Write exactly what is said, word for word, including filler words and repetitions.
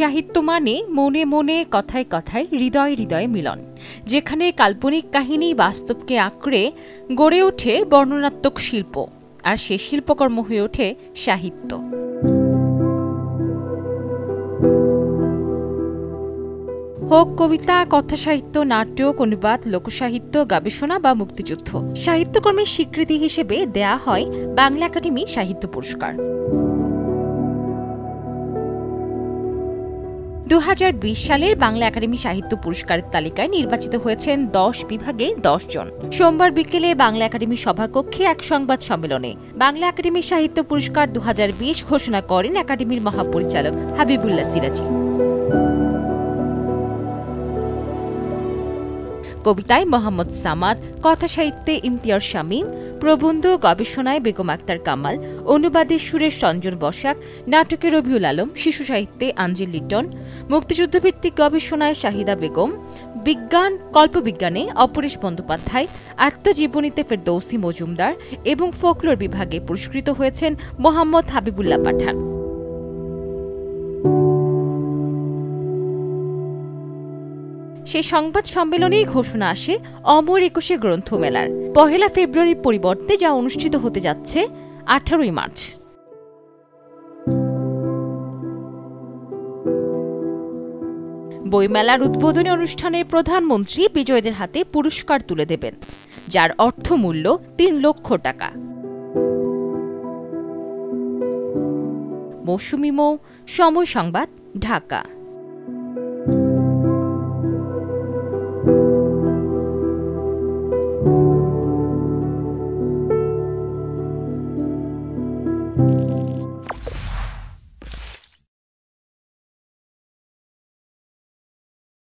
সাহিত্য মানে মনে মনে কথায় কথায় হৃদয় হৃদয় মিলন, যেখানে কাল্পনিক কাহিনী বাস্তবকে আঁকড়ে গড়ে ওঠে বর্ণনাত্মক শিল্প, আর সে শিল্পকর্ম হয়ে ওঠে সাহিত্য। হোক কবিতা, কথা সাহিত্য, নাট্য, অনুবাদ, লোকসাহিত্য, গবেষণা বা মুক্তিযুদ্ধ, সাহিত্যকর্মের স্বীকৃতি হিসেবে দেয়া হয় বাংলা একাডেমি সাহিত্য পুরস্কার। দুই হাজার বিশ সালের বাংলা একাডেমি সাহিত্য পুরস্কারের তালিকায় নির্বাচিত হয়েছেন দশ বিভাগের দশ জন। সোমবার বিকেলে বাংলা একাডেমি সভাকক্ষে এক সংবাদ সম্মেলনে বাংলা একাডেমি সাহিত্য পুরস্কার দুই হাজার বিশ ঘোষণা করেন একাডেমির মহাপরিচালক হাবিবুল্লাহ সিরাজী। কবিতায় মোহাম্মদ সামাদ, কথা সাহিত্যে ইমতিয়াজ শামীম, প্রবন্ধ গবেষণায় বেগম আক্তার কামাল, অনুবাদে সুরেশ রঞ্জন বসাক, নাটকে রবিউল আলম, শিশু সাহিত্যে আঞ্জলি লিটন, মুক্তিযুদ্ধভিত্তিক গবেষণায় শাহিদা বেগম, বিজ্ঞান কল্পবিজ্ঞানে অপরেশ বন্দ্যোপাধ্যায়, আত্মজীবনীতে ফেরদৌসি মজুমদার এবং ফোকলোর বিভাগে পুরস্কৃত হয়েছেন মোহাম্মদ হাবিবুল্লাহ পাঠান। সেই সংবাদ সম্মেলনেই ঘোষণা আসে অমর একুশে গ্রন্থমেলার পহেলা ফেব্রুয়ারির পরিবর্তে, যা অনুষ্ঠিত হতে যাচ্ছে আঠারোই মার্চ। বইমেলার উদ্বোধনী অনুষ্ঠানে প্রধানমন্ত্রী বিজয়ীদের হাতে পুরস্কার তুলে দেবেন, যার অর্থমূল্য তিন লক্ষ টাকা। মৌসুমী মৌ, সময় সংবাদ, ঢাকা।